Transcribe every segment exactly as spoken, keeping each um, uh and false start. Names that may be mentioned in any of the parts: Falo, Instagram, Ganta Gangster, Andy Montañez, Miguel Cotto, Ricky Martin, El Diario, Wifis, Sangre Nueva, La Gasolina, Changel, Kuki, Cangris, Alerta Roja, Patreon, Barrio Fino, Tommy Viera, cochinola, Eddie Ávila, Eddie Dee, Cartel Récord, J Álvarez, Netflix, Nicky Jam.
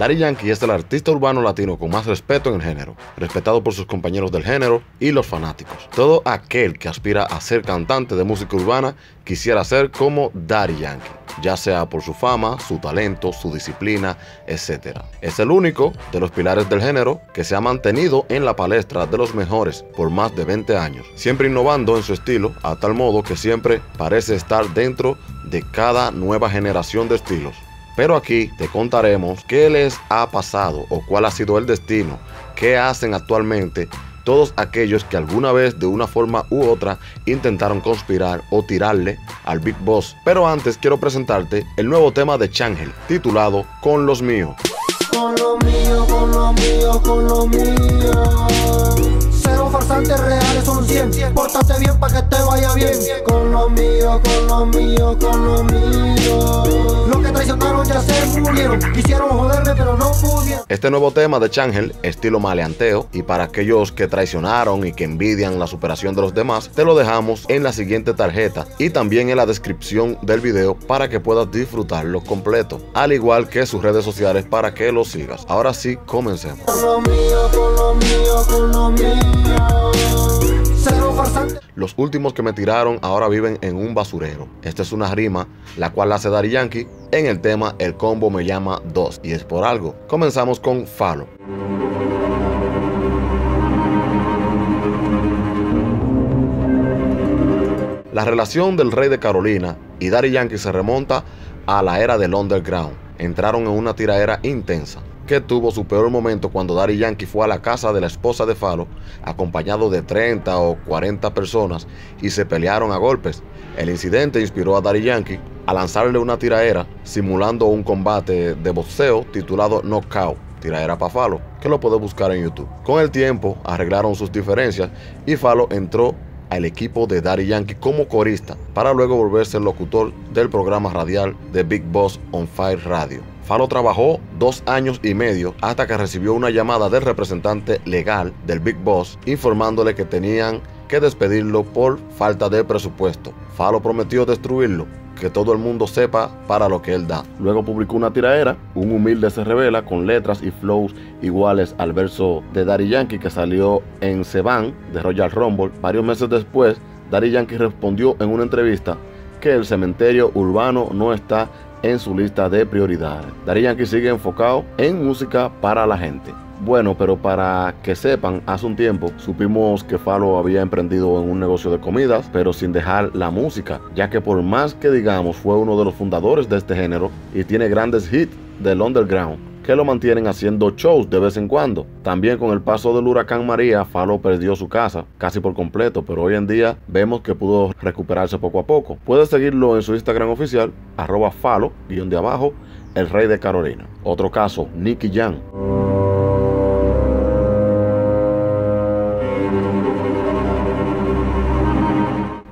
Daddy Yankee es el artista urbano latino con más respeto en el género, respetado por sus compañeros del género y los fanáticos. Todo aquel que aspira a ser cantante de música urbana quisiera ser como Daddy Yankee, ya sea por su fama, su talento, su disciplina, etcétera. Es el único de los pilares del género que se ha mantenido en la palestra de los mejores por más de veinte años, siempre innovando en su estilo a tal modo que siempre parece estar dentro de cada nueva generación de estilos. Pero aquí te contaremos qué les ha pasado o cuál ha sido el destino, qué hacen actualmente todos aquellos que alguna vez de una forma u otra intentaron conspirar o tirarle al Big Boss. Pero antes quiero presentarte el nuevo tema de Changel, titulado Con los míos. Con lo mío, con lo mío, con lo mío. Cero farsantes reales son cien, pórtate bien pa' que te vaya bien. Con lo mío, con lo mío, con lo mío. Los que traicionaron ya se murieron, quisieron joderme pero no pudieron. Este nuevo tema de Changel, estilo maleanteo, y para aquellos que traicionaron y que envidian la superación de los demás, te lo dejamos en la siguiente tarjeta y también en la descripción del video para que puedas disfrutarlo completo, al igual que sus redes sociales para que lo sigas. Ahora sí, comencemos. Con lo mío, con lo mío, con lo mío. Los últimos que me tiraron ahora viven en un basurero. Esta es una rima la cual hace Daddy Yankee en el tema El Combo Me Llama dos, y es por algo. Comenzamos con Falo. La relación del Rey de Carolina y Daddy Yankee se remonta a la era del underground. Entraron en una tiradera intensa que tuvo su peor momento cuando Daddy Yankee fue a la casa de la esposa de Falo acompañado de treinta o cuarenta personas y se pelearon a golpes. El incidente inspiró a Daddy Yankee a lanzarle una tiraera simulando un combate de boxeo titulado Knockout, tiraera para Falo, que lo puede buscar en YouTube. Con el tiempo arreglaron sus diferencias y Falo entró al equipo de Daddy Yankee como corista para luego volverse el locutor del programa radial de Big Boss On Fire Radio. Falo trabajó dos años y medio hasta que recibió una llamada del representante legal del Big Boss informándole que tenían que despedirlo por falta de presupuesto. Falo prometió destruirlo, que todo el mundo sepa para lo que él da. Luego publicó una tiraera, Un Humilde Se Revela, con letras y flows iguales al verso de Daddy Yankee que salió en Sevan de Royal Rumble. Varios meses después, Daddy Yankee respondió en una entrevista que el cementerio urbano no está en su lista de prioridades. Daddy Yankee sigue enfocado en música para la gente. Bueno, pero para que sepan, hace un tiempo supimos que Falo había emprendido en un negocio de comidas, pero sin dejar la música, ya que por más que digamos fue uno de los fundadores de este género y tiene grandes hits del underground que lo mantienen haciendo shows de vez en cuando. También con el paso del huracán María, Falo perdió su casa casi por completo, pero hoy en día vemos que pudo recuperarse poco a poco. Puedes seguirlo en su Instagram oficial, arroba Falo, guión de abajo, el Rey de Carolina. Otro caso, Nicky Jam.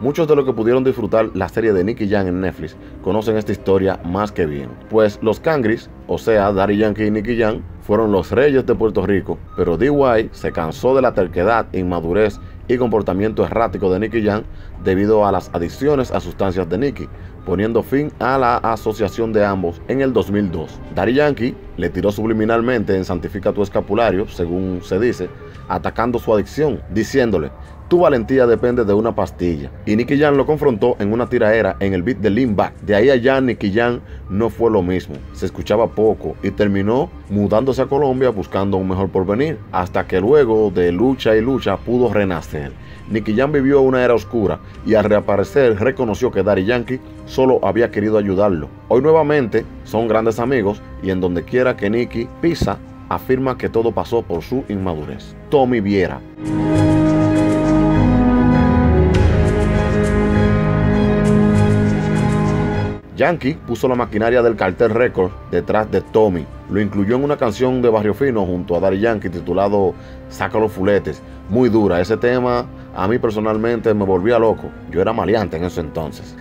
Muchos de los que pudieron disfrutar la serie de Nicky Jam en Netflix conocen esta historia más que bien, pues los Cangris, o sea, Daddy Yankee y Nicky Jam, fueron los reyes de Puerto Rico, pero D Y se cansó de la terquedad, inmadurez y comportamiento errático de Nicky Jam debido a las adicciones a sustancias de Nicky, poniendo fin a la asociación de ambos en el dos mil dos. Daddy Yankee le tiró subliminalmente en Santifica tu Escapulario, según se dice, atacando su adicción, diciéndole: tu valentía depende de una pastilla. Y Nicky Jam lo confrontó en una tiraera en el beat de Lean Back. De ahí allá Nicky Jam no fue lo mismo, se escuchaba poco y terminó mudándose a Colombia buscando un mejor porvenir, hasta que luego de lucha y lucha pudo renacer. Nicky Jam vivió una era oscura y al reaparecer reconoció que Daddy Yankee solo había querido ayudarlo. Hoy nuevamente son grandes amigos y en donde quiera que Nicky pisa afirma que todo pasó por su inmadurez. Tommy Viera. Yankee puso la maquinaria del Cartel Récord detrás de Tommy. Lo incluyó en una canción de Barrio Fino junto a Daddy Yankee titulado Saca los Fuletes. Muy dura. Ese tema a mí personalmente me volvía loco. Yo era maleante en ese entonces.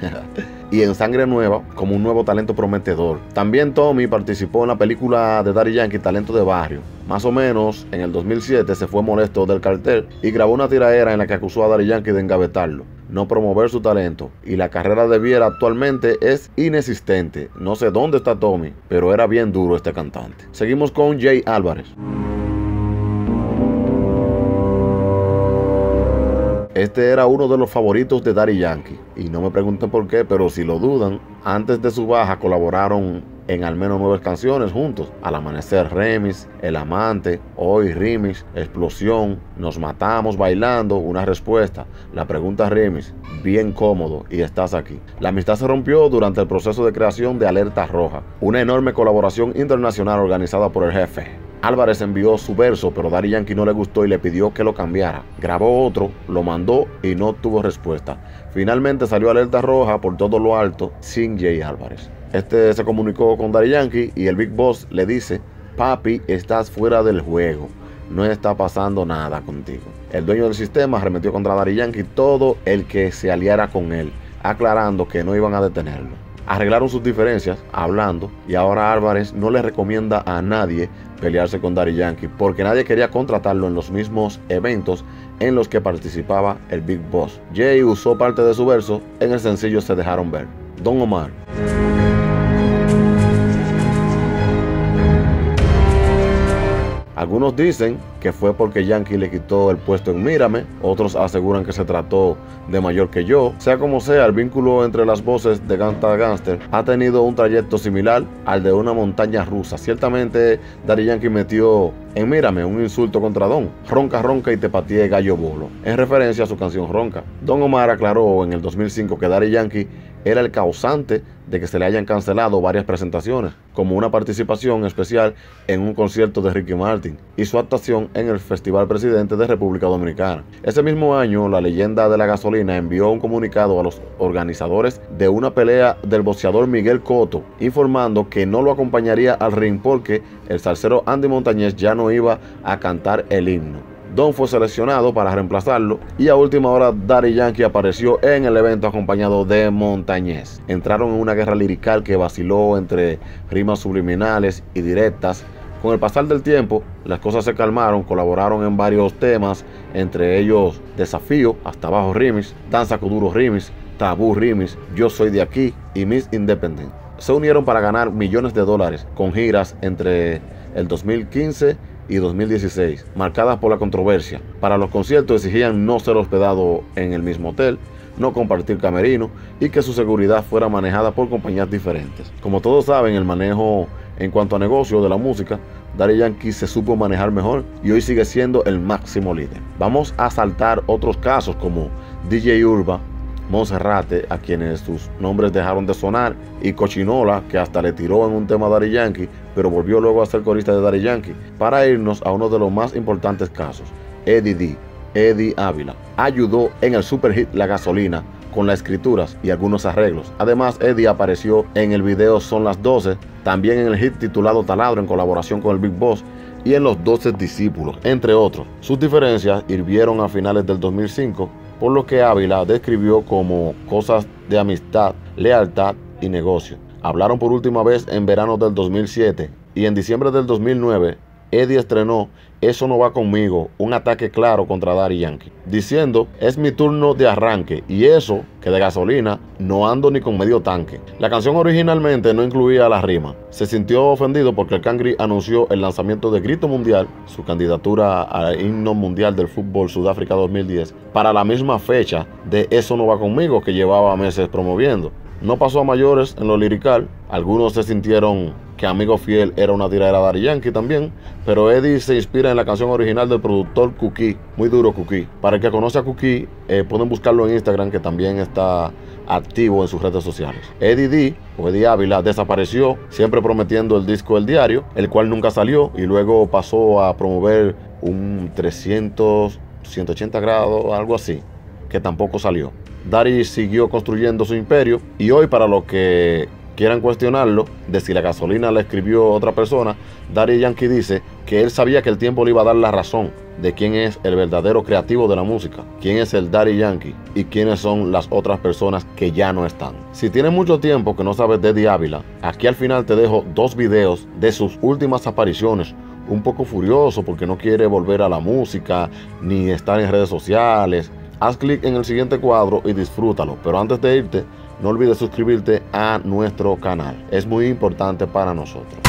Y en Sangre Nueva, como un nuevo talento prometedor. También Tommy participó en la película de Daddy Yankee Talento de Barrio. Más o menos en el dos mil siete se fue molesto del cartel y grabó una tiraera en la que acusó a Daddy Yankee de engavetarlo, no promover su talento, y la carrera de Viera actualmente es inexistente. No sé dónde está Tommy, pero era bien duro este cantante. importante. Seguimos con J Álvarez. Este era uno de los favoritos de Daddy Yankee, y no me pregunten por qué, pero si lo dudan, antes de su baja colaboraron en al menos nueve canciones juntos: Al Amanecer Remix, El Amante, Hoy Remix, Explosión, Nos Matamos Bailando, Una Respuesta, La Pregunta Remix, Bien Cómodo y Estás Aquí. La amistad se rompió durante el proceso de creación de Alerta Roja, una enorme colaboración internacional organizada por el jefe. Álvarez envió su verso, pero Daddy Yankee no le gustó y le pidió que lo cambiara. Grabó otro, lo mandó y no tuvo respuesta. Finalmente salió Alerta Roja por todo lo alto sin J Álvarez. Este se comunicó con Daddy Yankee y el Big Boss le dice: papi, estás fuera del juego, no está pasando nada contigo. El dueño del sistema arremetió contra Daddy Yankee todo el que se aliara con él, aclarando que no iban a detenerlo. Arreglaron sus diferencias hablando, y ahora Álvarez no le recomienda a nadie pelearse con Daddy Yankee porque nadie quería contratarlo en los mismos eventos en los que participaba el Big Boss. Jay usó parte de su verso en el sencillo Se Dejaron Ver. Don Omar. Algunos dicen que fue porque Yankee le quitó el puesto en Mírame, otros aseguran que se trató de Mayor que Yo. Sea como sea, el vínculo entre las voces de Ganta Gangster ha tenido un trayecto similar al de una montaña rusa. Ciertamente, Daddy Yankee metió en Mírame un insulto contra Don: ronca, ronca y te pateé gallo bolo, en referencia a su canción Ronca. Don Omar aclaró en el dos mil cinco que Daddy Yankee era el causante de que se le hayan cancelado varias presentaciones, como una participación especial en un concierto de Ricky Martin y su actuación en el Festival Presidente de República Dominicana. Ese mismo año, la leyenda de La Gasolina envió un comunicado a los organizadores de una pelea del boxeador Miguel Cotto, informando que no lo acompañaría al ring porque el salsero Andy Montañez ya no iba a cantar el himno. Don fue seleccionado para reemplazarlo y a última hora Daddy Yankee apareció en el evento acompañado de Montañez. Entraron en una guerra lirical que vaciló entre rimas subliminales y directas. Con el pasar del tiempo, las cosas se calmaron, colaboraron en varios temas, entre ellos Desafío, Hasta Abajo Remix, Danza con Duro Remix, Tabú Remix, Yo Soy de Aquí y Miss Independent. Se unieron para ganar millones de dólares con giras entre el dos mil quince y dos mil dieciséis, marcadas por la controversia. Para los conciertos exigían no ser hospedado en el mismo hotel, no compartir camerino y que su seguridad fuera manejada por compañías diferentes. Como todos saben, el manejo en cuanto a negocio de la música, Daddy Yankee se supo manejar mejor y hoy sigue siendo el máximo líder. Vamos a saltar otros casos como D J Urba, Monserrate, a quienes sus nombres dejaron de sonar, y Cochinola, que hasta le tiró en un tema a Daddy Yankee, pero volvió luego a ser corista de Daddy Yankee. Para irnos a uno de los más importantes casos, Eddie Dee, Eddie Ávila, ayudó en el super hit La Gasolina con las escrituras y algunos arreglos. Además, Eddie apareció en el video Son las doce, también en el hit titulado Taladro en colaboración con el Big Boss, y en Los doce Discípulos, entre otros. Sus diferencias hirvieron a finales del dos mil cinco, por lo que Ávila describió como cosas de amistad, lealtad y negocio. Hablaron por última vez en verano del dos mil siete, y en diciembre del dos mil nueve Eddie estrenó Eso No Va Conmigo, un ataque claro contra Daddy Yankee, diciendo: es mi turno de arranque y eso que de gasolina no ando ni con medio tanque. La canción originalmente no incluía la rima. Se sintió ofendido porque el Cangris anunció el lanzamiento de Grito Mundial, su candidatura al himno mundial del fútbol Sudáfrica dos mil diez, para la misma fecha de Eso No Va Conmigo que llevaba meses promoviendo. No pasó a mayores en lo lirical. Algunos se sintieron que Amigo Fiel era una tiradera de Daddy Yankee también, pero Eddie se inspira en la canción original del productor Kuki, muy duro Kuki. Para el que conoce a Kuki, eh, pueden buscarlo en Instagram, que también está activo en sus redes sociales. Eddie Dee, o Eddie Ávila, desapareció, siempre prometiendo el disco El Diario, el cual nunca salió, y luego pasó a promover un trescientos, ciento ochenta grados, algo así, que tampoco salió. Daddy siguió construyendo su imperio, y hoy, para los que quieran cuestionarlo de si La Gasolina la escribió otra persona, Daddy Yankee dice que él sabía que el tiempo le iba a dar la razón de quién es el verdadero creativo de la música, quién es el Daddy Yankee y quiénes son las otras personas que ya no están. Si tienes mucho tiempo que no sabes de Eddie Ávila, aquí al final te dejo dos videos de sus últimas apariciones. Un poco furioso porque no quiere volver a la música ni estar en redes sociales. Haz clic en el siguiente cuadro y disfrútalo, pero antes de irte, no olvides suscribirte a nuestro canal, es muy importante para nosotros.